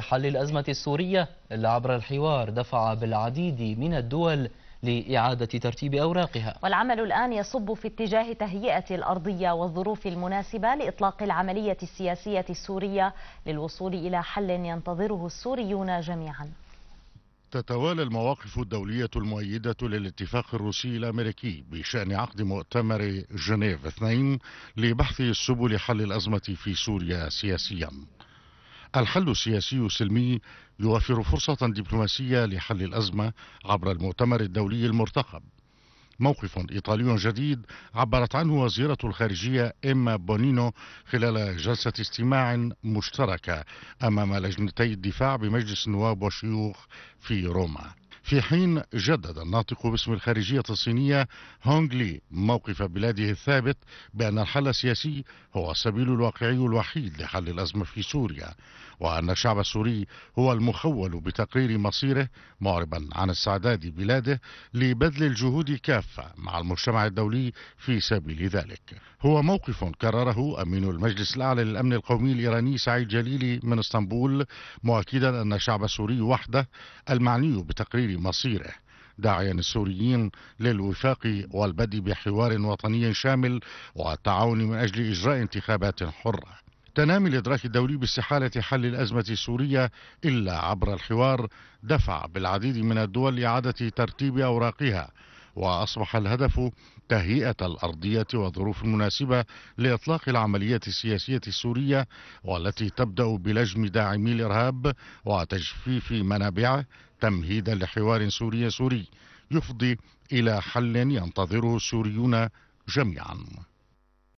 حل الأزمة السورية اللي عبر الحوار دفع بالعديد من الدول لإعادة ترتيب أوراقها، والعمل الآن يصب في اتجاه تهيئة الأرضية والظروف المناسبة لإطلاق العملية السياسية السورية للوصول إلى حل ينتظره السوريون جميعا. تتوالى المواقف الدولية المؤيدة للاتفاق الروسي الأمريكي بشأن عقد مؤتمر جنيف 2 لبحث سبل حل الأزمة في سوريا سياسيا. الحل السياسي السلمي يوفر فرصة دبلوماسية لحل الأزمة عبر المؤتمر الدولي المرتقب، موقف إيطالي جديد عبرت عنه وزيرة الخارجية اما بونينو خلال جلسة استماع مشتركة أمام لجنتي الدفاع بمجلس النواب والشيوخ في روما، في حين جدد الناطق باسم الخارجية الصينية هونغ لي موقف بلاده الثابت بأن الحل السياسي هو السبيل الواقعي الوحيد لحل الأزمة في سوريا، وأن الشعب السوري هو المخول بتقرير مصيره، معربا عن استعداد بلاده لبذل الجهود كافة مع المجتمع الدولي في سبيل ذلك. هو موقف كرره أمين المجلس الأعلى للأمن القومي الإيراني سعيد جليلي من اسطنبول، مؤكدا أن الشعب السوري وحده المعني بتقرير مصيره، داعيا السوريين للوفاق والبدء بحوار وطني شامل والتعاون من أجل إجراء انتخابات حرة. تنامي الإدراك الدولي باستحالة حل الأزمة السورية إلا عبر الحوار دفع بالعديد من الدول لإعادة ترتيب أوراقها، وأصبح الهدف تهيئة الأرضية والظروف المناسبة لإطلاق العملية السياسية السورية، والتي تبدأ بلجم داعمي الإرهاب وتجفيف منابعه تمهيدا لحوار سوري يفضي إلى حل ينتظره السوريون جميعا.